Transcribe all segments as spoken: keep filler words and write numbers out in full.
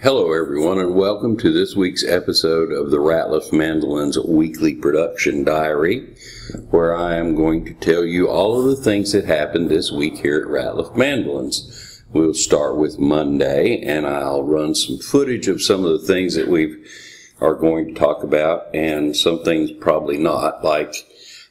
Hello everyone and welcome to this week's episode of the Ratliff Mandolins Weekly Production Diary, where I am going to tell you all of the things that happened this week here at Ratliff Mandolins. We'll start with Monday, and I'll run some footage of some of the things that we are going to talk about, and some things probably not. Like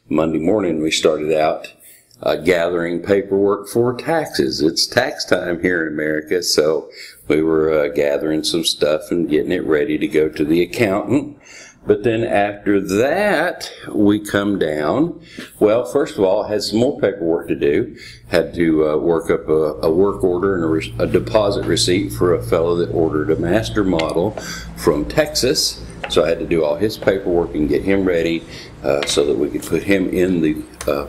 Monday morning we started out Uh, gathering paperwork for taxes. It's tax time here in America, so we were uh, gathering some stuff and getting it ready to go to the accountant. But then after that, we come down. Well, first of all, had some more paperwork to do. Had to uh, work up a, a work order and a, re a deposit receipt for a fellow that ordered a master model from Texas. So I had to do all his paperwork and get him ready uh, so that we could put him in the uh,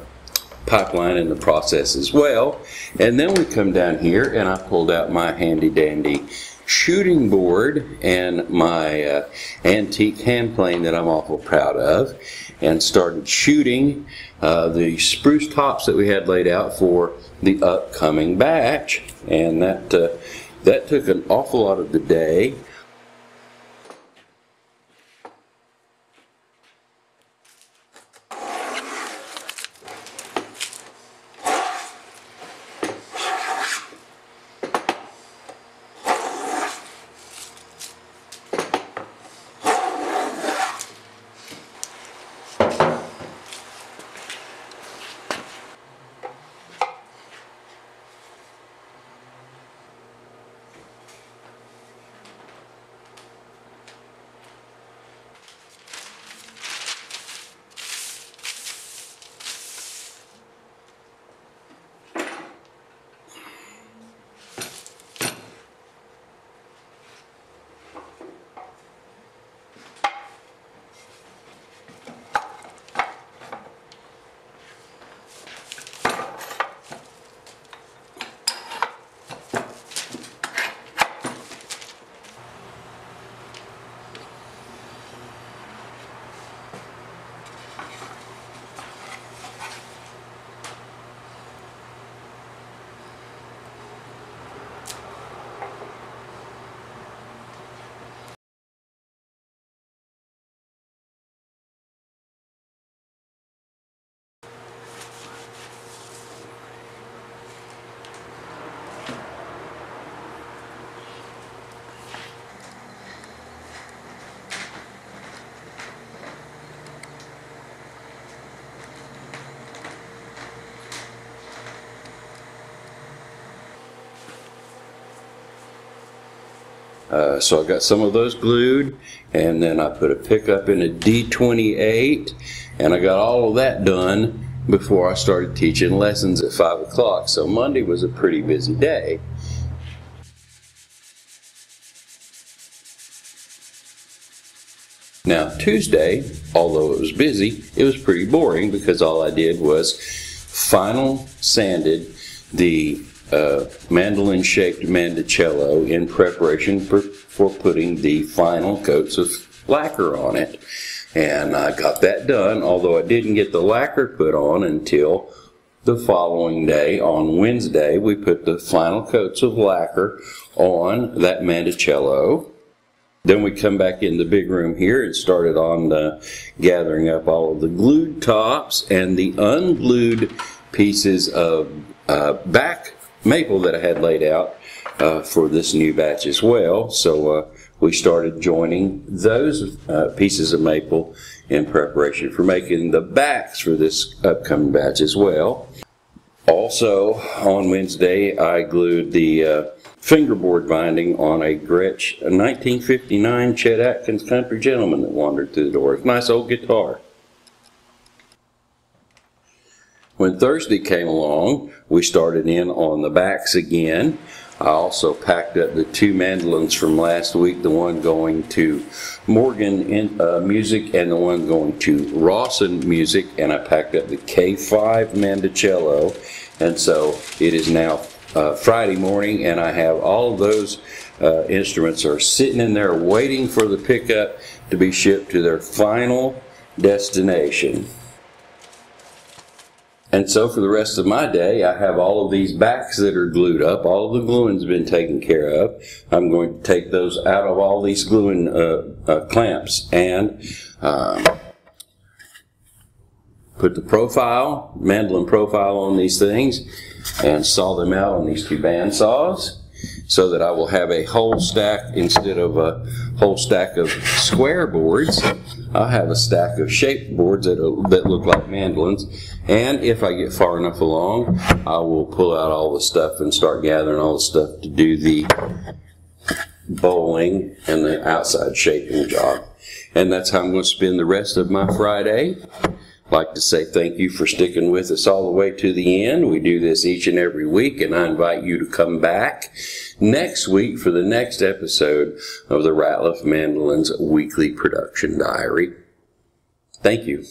pipeline in the process as well. And then we come down here and I pulled out my handy dandy shooting board and my uh, antique hand plane that I'm awful proud of, and started shooting uh, the spruce tops that we had laid out for the upcoming batch. And that uh, that took an awful lot of the day. Uh, so I got some of those glued, and then I put a pickup in a D twenty-eight, and I got all of that done before I started teaching lessons at five o'clock. So Monday was a pretty busy day. Now Tuesday, although it was busy, it was pretty boring because all I did was final sanded the Uh, mandolin-shaped mandocello in preparation for, for putting the final coats of lacquer on it. And I got that done, although I didn't get the lacquer put on until the following day. On Wednesday, we put the final coats of lacquer on that mandocello. Then we come back in the big room here and started on uh, gathering up all of the glued tops and the unglued pieces of uh, back maple that I had laid out uh, for this new batch as well. So uh, we started joining those uh, pieces of maple in preparation for making the backs for this upcoming batch as well. Also on Wednesday I glued the uh, fingerboard binding on a Gretsch a nineteen fifty-nine Chet Atkins Country Gentleman that wandered through the door. It's a nice old guitar. When Thursday came along, we started in on the backs again. I also packed up the two mandolins from last week, the one going to Morgan in, uh, Music and the one going to Rawson Music, and I packed up the K five mandocello. And so it is now uh, Friday morning, and I have all of those uh, instruments are sitting in there waiting for the pickup to be shipped to their final destination. And so for the rest of my day, I have all of these backs that are glued up. All of the gluing's been taken care of. I'm going to take those out of all these gluing uh, uh, clamps and um, put the profile, mandolin profile on these things and saw them out on these two bandsaws, so that I will have a whole stack instead of a whole stack of square boards. I'll have a stack of shaped boards that, that look like mandolins, and if I get far enough along, I will pull out all the stuff and start gathering all the stuff to do the bowling and the outside shaping job. And that's how I'm going to spend the rest of my Friday. I'd like to say thank you for sticking with us all the way to the end. We do this each and every week, and I invite you to come back next week for the next episode of the Ratliff Mandolins Weekly Production Diary. Thank you.